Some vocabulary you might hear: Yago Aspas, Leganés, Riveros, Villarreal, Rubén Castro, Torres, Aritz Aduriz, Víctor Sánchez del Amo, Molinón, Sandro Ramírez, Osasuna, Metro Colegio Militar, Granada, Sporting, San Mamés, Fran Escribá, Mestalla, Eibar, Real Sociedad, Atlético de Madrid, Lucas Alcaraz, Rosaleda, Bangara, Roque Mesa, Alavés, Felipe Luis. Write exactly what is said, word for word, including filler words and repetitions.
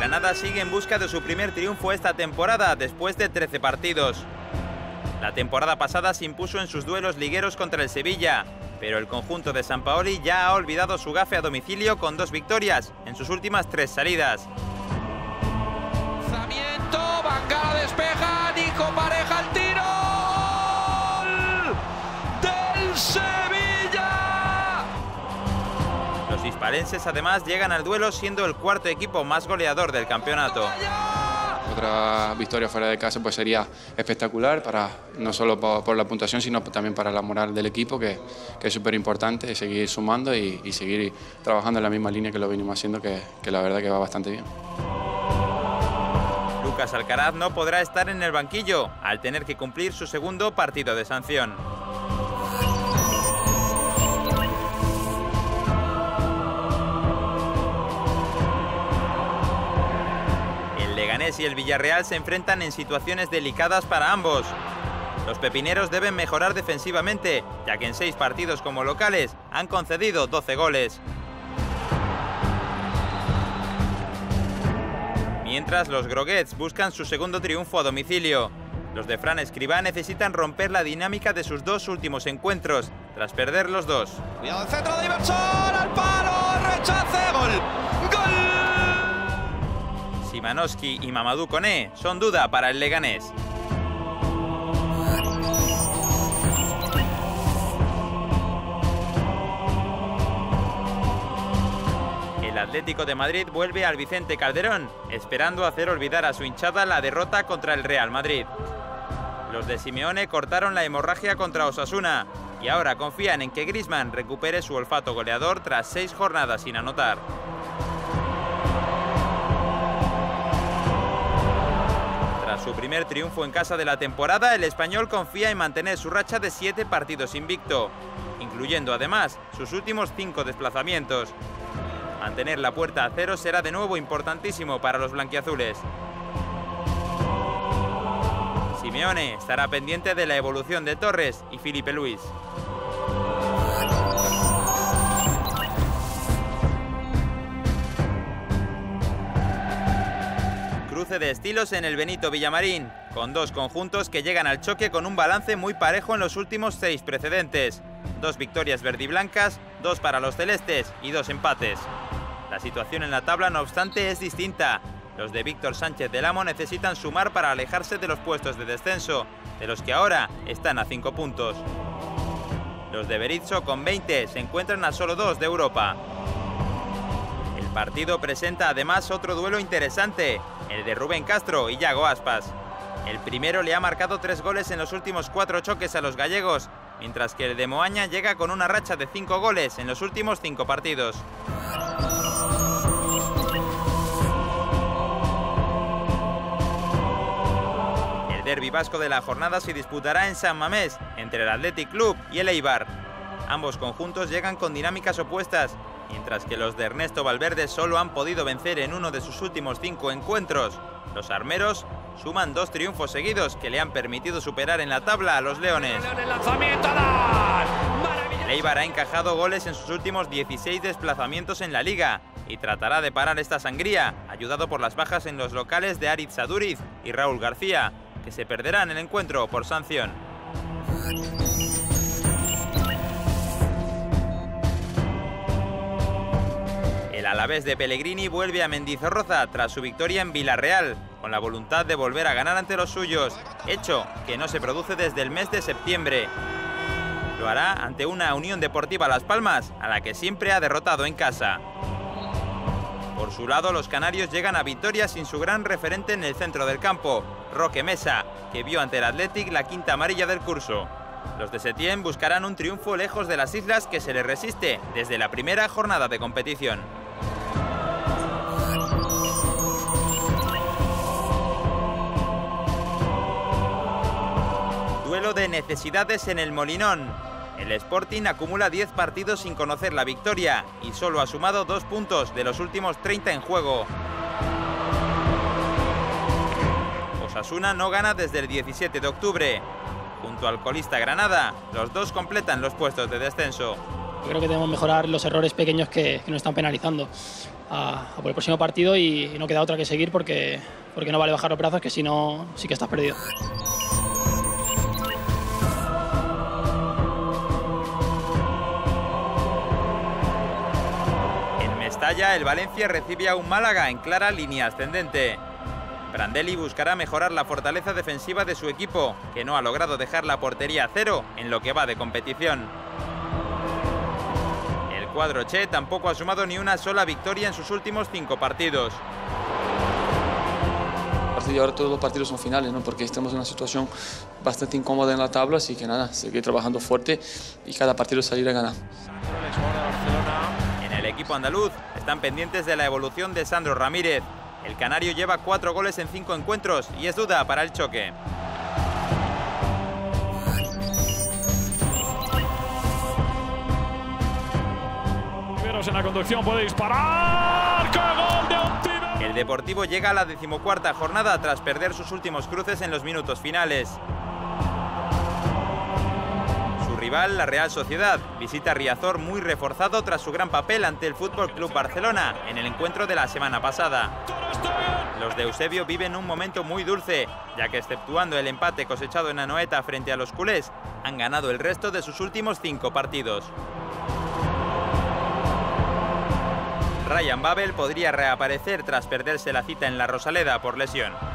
Granada sigue en busca de su primer triunfo esta temporada, después de trece partidos. La temporada pasada se impuso en sus duelos ligueros contra el Sevilla, pero el conjunto de Sampaoli ya ha olvidado su gafe a domicilio con dos victorias en sus últimas tres salidas. Lanzamiento, Bangara despeja, Nico Pareja el tiro del Sevilla. Los hispalenses además llegan al duelo siendo el cuarto equipo más goleador del campeonato. Otra victoria fuera de casa pues sería espectacular, para, no solo por, por la puntuación, sino también para la moral del equipo, que, que es súper importante seguir sumando y, y seguir trabajando en la misma línea que lo venimos haciendo, que, que la verdad que va bastante bien. Lucas Alcaraz no podrá estar en el banquillo al tener que cumplir su segundo partido de sanción. Y el Villarreal se enfrentan en situaciones delicadas para ambos. Los pepineros deben mejorar defensivamente, ya que en seis partidos como locales han concedido doce goles. Mientras, los groguets buscan su segundo triunfo a domicilio. Los de Fran Escribá necesitan romper la dinámica de sus dos últimos encuentros, tras perder los dos. Cuidado, el centro de diversión, al palo, rechace, gol, gol. Zanowski y Mamadou Koné son duda para el leganés. El Atlético de Madrid vuelve al Vicente Calderón, esperando hacer olvidar a su hinchada la derrota contra el Real Madrid. Los de Simeone cortaron la hemorragia contra Osasuna y ahora confían en que Griezmann recupere su olfato goleador tras seis jornadas sin anotar. Su primer triunfo en casa de la temporada, el español confía en mantener su racha de siete partidos invicto, incluyendo además sus últimos cinco desplazamientos. Mantener la puerta a cero será de nuevo importantísimo para los blanquiazules. Simeone estará pendiente de la evolución de Torres y Felipe Luis. Cruce de estilos en el Benito Villamarín, con dos conjuntos que llegan al choque con un balance muy parejo en los últimos seis precedentes. Dos victorias verdiblancas, dos para los celestes y dos empates. La situación en la tabla, no obstante, es distinta. Los de Víctor Sánchez del Amo necesitan sumar para alejarse de los puestos de descenso, de los que ahora están a cinco puntos. Los de Berizzo, con veinte, se encuentran a solo dos de Europa. El partido presenta además otro duelo interesante, el de Rubén Castro y Yago Aspas. El primero le ha marcado tres goles en los últimos cuatro choques a los gallegos, mientras que el de Moaña llega con una racha de cinco goles en los últimos cinco partidos. El derbi vasco de la jornada se disputará en San Mamés, entre el Athletic Club y el Eibar. Ambos conjuntos llegan con dinámicas opuestas, mientras que los de Ernesto Valverde solo han podido vencer en uno de sus últimos cinco encuentros. Los armeros suman dos triunfos seguidos que le han permitido superar en la tabla a los leones. Leibar ha encajado goles en sus últimos dieciséis desplazamientos en la liga y tratará de parar esta sangría, ayudado por las bajas en los locales de Aritz Aduriz y Raúl García, que se perderán el encuentro por sanción. El Alavés de Pellegrini vuelve a Mendizorroza tras su victoria en Villarreal, con la voluntad de volver a ganar ante los suyos, hecho que no se produce desde el mes de septiembre. Lo hará ante una Unión Deportiva Las Palmas, a la que siempre ha derrotado en casa. Por su lado, los canarios llegan a victoria sin su gran referente en el centro del campo, Roque Mesa, que vio ante el Athletic la quinta amarilla del curso. Los de Setién buscarán un triunfo lejos de las islas, que se les resiste desde la primera jornada de competición. Duelo de necesidades en el Molinón. El Sporting acumula diez partidos sin conocer la victoria y solo ha sumado dos puntos de los últimos treinta en juego. Osasuna no gana desde el diecisiete de octubre. Junto al colista Granada, los dos completan los puestos de descenso. creo que debemos mejorar los errores pequeños que, que nos están penalizando a, a por el próximo partido y, y no queda otra que seguir porque, porque no vale bajar los brazos, que si no sí que estás perdido. En Mestalla, el Valencia recibe a un Málaga en clara línea ascendente. Prandelli buscará mejorar la fortaleza defensiva de su equipo, que no ha logrado dejar la portería a cero en lo que va de competición. El cuadro che tampoco ha sumado ni una sola victoria en sus últimos cinco partidos. A partir de ahora todos los partidos son finales, ¿no? Porque estamos en una situación bastante incómoda en la tabla, así que nada, seguir trabajando fuerte y cada partido salir a ganar. En el equipo andaluz están pendientes de la evolución de Sandro Ramírez. El canario lleva cuatro goles en cinco encuentros y es duda para el choque. Riveros en la conducción, puede disparar. ¡Qué gol de un tiro! El Deportivo llega a la decimocuarta jornada tras perder sus últimos cruces en los minutos finales. Su rival, la Real Sociedad, visita Riazor muy reforzado tras su gran papel ante el F C Barcelona en el encuentro de la semana pasada. Los de Eusebio viven un momento muy dulce, ya que exceptuando el empate cosechado en Anoeta frente a los culés, han ganado el resto de sus últimos cinco partidos. Ryan Babel podría reaparecer tras perderse la cita en la Rosaleda por lesión.